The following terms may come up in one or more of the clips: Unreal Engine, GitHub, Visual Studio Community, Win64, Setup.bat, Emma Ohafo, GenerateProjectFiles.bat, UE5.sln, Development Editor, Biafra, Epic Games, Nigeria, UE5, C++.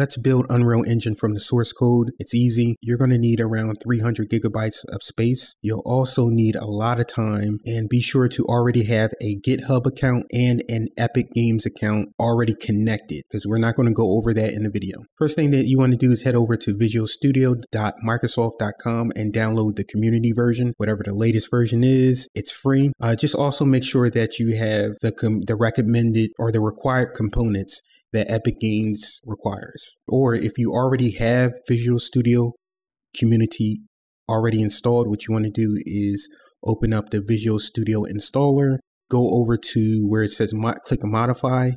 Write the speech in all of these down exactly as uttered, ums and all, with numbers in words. Let's build Unreal Engine from the source code. It's easy. You're going to need around three hundred gigabytes of space. You'll also need a lot of time, and be sure to already have a GitHub account and an Epic Games account already connected, because we're not going to go over that in the video. First thing that you want to do is head over to visual studio dot microsoft dot com and download the community version, whatever the latest version is. It's free. Uh, just also make sure that you have the, com the recommended or the required components that Epic Games requires. Or if you already have Visual Studio Community already installed, what you want to do is open up the Visual Studio installer, go over to where it says mod, click modify,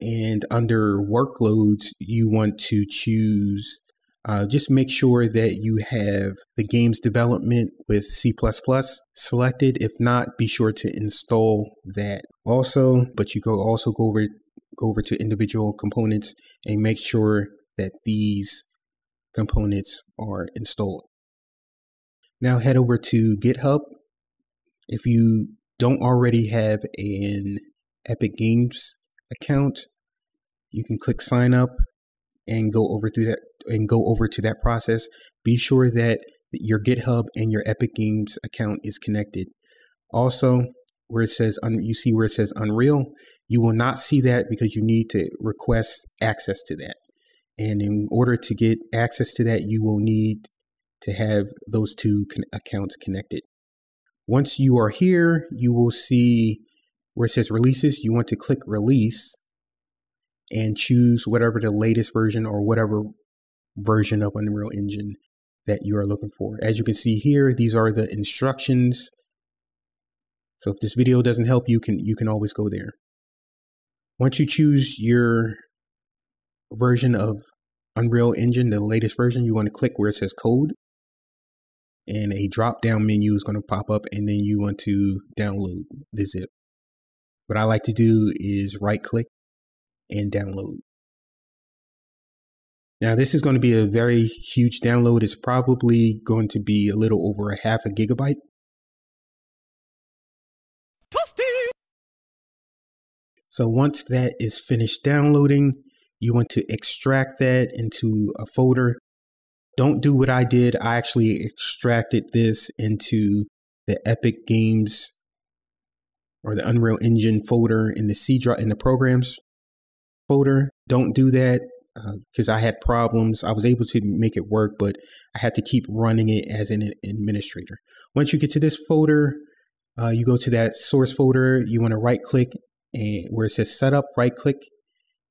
and under workloads, you want to choose, uh, just make sure that you have the game's development with C plus plus selected. If not, be sure to install that also, but you go also go over Go over to individual components and make sure that these components are installed. Now head over to GitHub. If you don't already have an Epic Games account, you can click sign up and go over through that and go over to that process. Be sure that your GitHub and your Epic Games account is connected. Also, where it says, you see where it says Unreal, you will not see that because you need to request access to that. And in order to get access to that, you will need to have those two con accounts connected. Once you are here, you will see where it says releases. You want to click release and choose whatever the latest version or whatever version of Unreal Engine that you are looking for. As you can see here, these are the instructions. So if this video doesn't help you, can you can always go there. Once you choose your version of Unreal Engine, the latest version, you want to click where it says code, and a drop-down menu is going to pop up, and then you want to download the zip. What I like to do is right-click and download. Now, this is going to be a very huge download. It's probably going to be a little over a half a gigabyte. So once that is finished downloading, you want to extract that into a folder. Don't do what I did. I actually extracted this into the Epic Games or the Unreal Engine folder in the C drive in the programs folder. Don't do that because uh, I had problems. I was able to make it work, but I had to keep running it as an administrator. Once you get to this folder, uh, you go to that source folder. You want to right click. And where it says setup, right click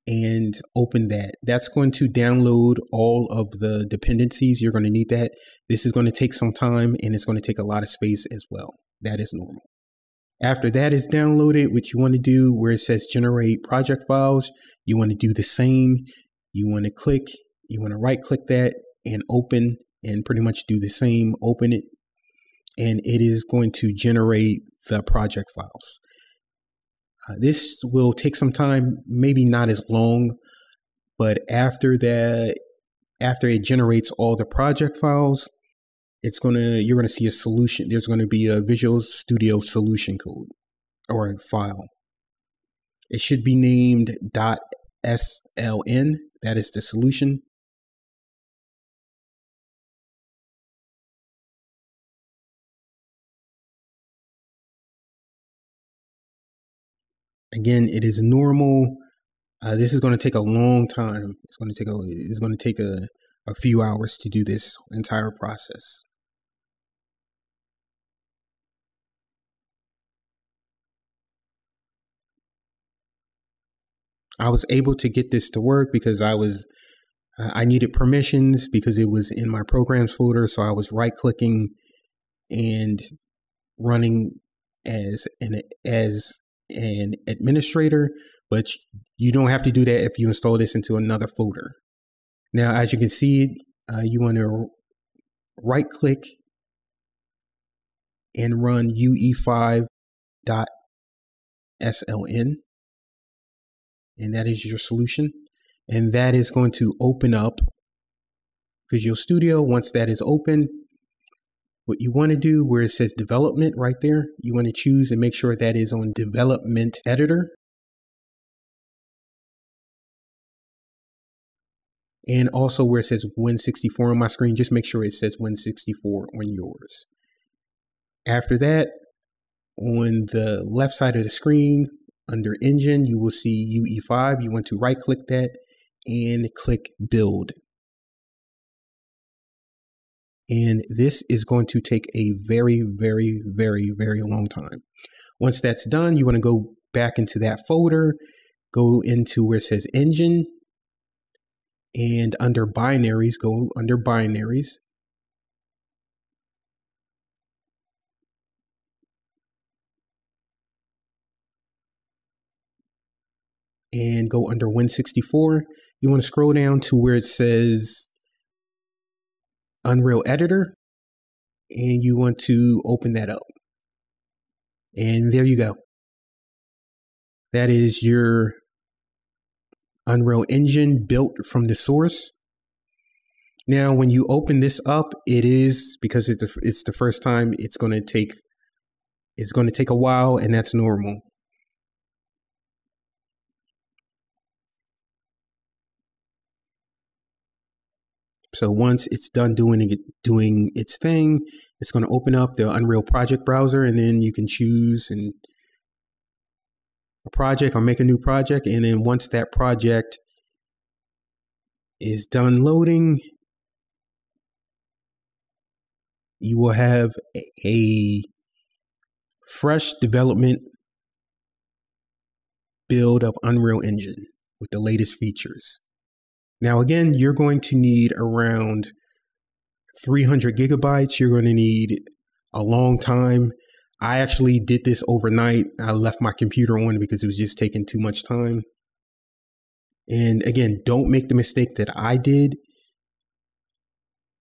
and open that. That's going to download all of the dependencies. You're going to need that. This is going to take some time and it's going to take a lot of space as well. That is normal. After that is downloaded, what you want to do where it says generate project files, you want to do the same. You want to click, you want to right click that and open and pretty much do the same, open it. And it is going to generate the project files. Uh, this will take some time, maybe not as long, but after that, after it generates all the project files, it's going to, you're going to see a solution. There's going to be a Visual Studio solution code or a file. It should be named .sln. That is the solution. Again, it is normal. Uh, this is going to take a long time. It's going to take a, it's going to take a, a few hours to do this entire process. I was able to get this to work because I was, uh, I needed permissions because it was in my programs folder. So I was right clicking and running as an, as an administrator, but you don't have to do that if you install this into another folder. Now, as you can see, uh, you want to right click and run U E five dot S L N. And that is your solution. And that is going to open up Visual Studio. Once that is open, what you want to do where it says development right there, you want to choose and make sure that is on development editor. And also where it says Win sixty-four on my screen, just make sure it says Win sixty-four on yours. After that, on the left side of the screen, under Engine, you will see U E five. You want to right-click that and click Build. And this is going to take a very, very, very, very long time. Once that's done, you want to go back into that folder, go into where it says Engine, and under Binaries, go under Binaries. And go under Win sixty-four. You want to scroll down to where it says Unreal Editor, and you want to open that up. And there you go. That is your Unreal Engine built from the source. Now, when you open this up, it is, because it's the, it's the first time, it's going to take it's going to take a while, and that's normal. So once it's done doing it, doing its thing, it's going to open up the Unreal Project browser, and then you can choose and a project or make a new project. And then once that project is done loading, you will have a fresh development build of Unreal Engine with the latest features. Now, again, you're going to need around three hundred gigabytes. You're going to need a long time. I actually did this overnight. I left my computer on because it was just taking too much time. And again, don't make the mistake that I did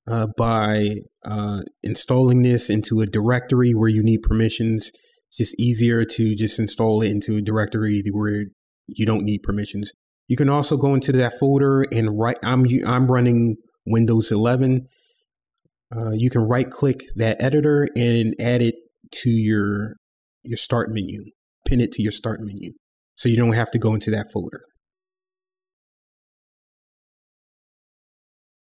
uh, by uh, installing this into a directory where you need permissions. It's just easier to just install it into a directory where you don't need permissions. You can also go into that folder and right, I'm, I'm running Windows eleven. Uh, you can right click that editor and add it to your, your start menu, pin it to your start menu. So you don't have to go into that folder.